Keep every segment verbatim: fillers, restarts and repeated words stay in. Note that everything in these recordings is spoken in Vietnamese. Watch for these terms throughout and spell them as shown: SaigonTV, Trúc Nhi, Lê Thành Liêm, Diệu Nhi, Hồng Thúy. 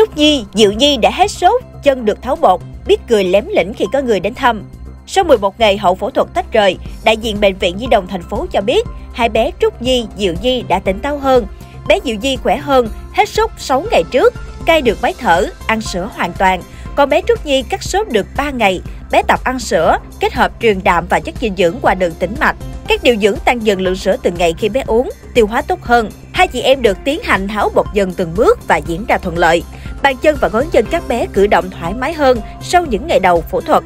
Trúc Nhi, Diệu Nhi đã hết sốt, chân được tháo bột, biết cười lém lỉnh khi có người đến thăm. Sau mười một ngày hậu phẫu thuật tách rời, đại diện Bệnh viện Nhi đồng thành phố cho biết hai bé Trúc Nhi, Diệu Nhi đã tỉnh táo hơn. Bé Diệu Nhi khỏe hơn, hết sốt sáu ngày trước, cai được máy thở, ăn sữa hoàn toàn. Còn bé Trúc Nhi cắt sốt được ba ngày, bé tập ăn sữa, kết hợp truyền đạm và chất dinh dưỡng qua đường tĩnh mạch. Các điều dưỡng tăng dần lượng sữa từng ngày khi bé uống, tiêu hóa tốt hơn. Hai chị em được tiến hành tháo bột dần từng bước và diễn ra thuận lợi. Bàn chân và ngón chân các bé cử động thoải mái hơn sau những ngày đầu phẫu thuật.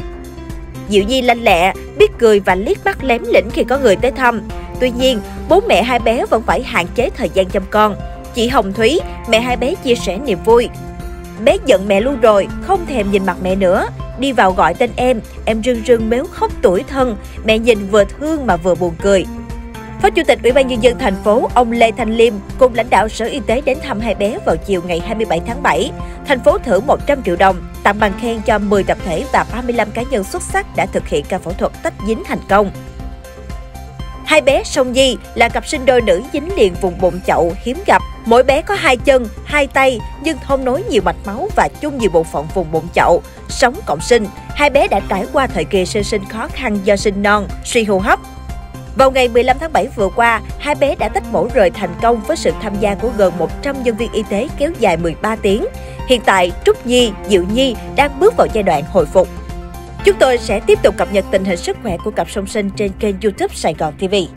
Diệu Nhi lanh lẹ, biết cười và liếc mắt lém lỉnh khi có người tới thăm. Tuy nhiên, bố mẹ hai bé vẫn phải hạn chế thời gian chăm con. Chị Hồng Thúy, mẹ hai bé chia sẻ niềm vui. Bé giận mẹ luôn rồi, không thèm nhìn mặt mẹ nữa. Đi vào gọi tên em, em rưng rưng méo khóc tủi thân. Mẹ nhìn vừa thương mà vừa buồn cười. Phó Chủ tịch Ủy ban Nhân dân thành phố, ông Lê Thành Liêm cùng lãnh đạo Sở Y tế đến thăm hai bé vào chiều ngày hai mươi bảy tháng bảy. Thành phố thưởng một trăm triệu đồng, tặng bằng khen cho mười tập thể và ba mươi lăm cá nhân xuất sắc đã thực hiện ca phẫu thuật tách dính thành công. Hai bé song nhi là cặp sinh đôi nữ dính liền vùng bụng chậu hiếm gặp. Mỗi bé có hai chân, hai tay nhưng thông nối nhiều mạch máu và chung nhiều bộ phận vùng bụng chậu. Sống cộng sinh, hai bé đã trải qua thời kỳ sơ sinh khó khăn do sinh non, suy hô hấp. Vào ngày mười lăm tháng bảy vừa qua, hai bé đã tách mổ rời thành công với sự tham gia của gần một trăm nhân viên y tế kéo dài mười ba tiếng. Hiện tại, Trúc Nhi, Diệu Nhi đang bước vào giai đoạn hồi phục. Chúng tôi sẽ tiếp tục cập nhật tình hình sức khỏe của cặp song sinh trên kênh YouTube Sài Gòn ti vi.